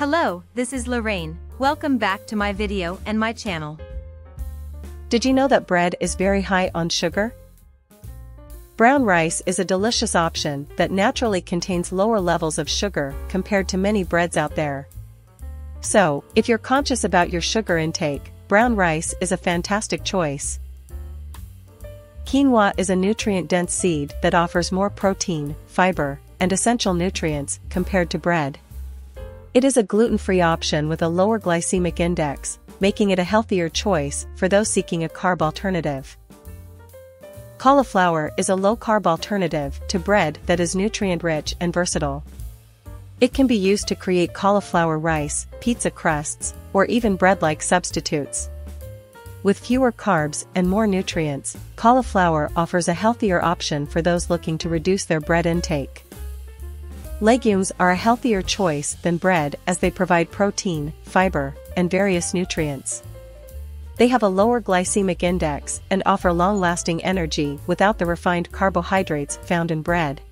Hello, this is Lorraine. Welcome back to my video and my channel. Did you know that bread is very high on sugar? Brown rice is a delicious option that naturally contains lower levels of sugar compared to many breads out there. So, if you're conscious about your sugar intake, brown rice is a fantastic choice. Quinoa is a nutrient-dense seed that offers more protein, fiber, and essential nutrients compared to bread. It is a gluten-free option with a lower glycemic index, making it a healthier choice for those seeking a carb alternative. Cauliflower is a low-carb alternative to bread that is nutrient-rich and versatile. It can be used to create cauliflower rice, pizza crusts, or even bread-like substitutes. With fewer carbs and more nutrients, cauliflower offers a healthier option for those looking to reduce their bread intake. Legumes are a healthier choice than bread as they provide protein, fiber, and various nutrients. They have a lower glycemic index and offer long-lasting energy without the refined carbohydrates found in bread.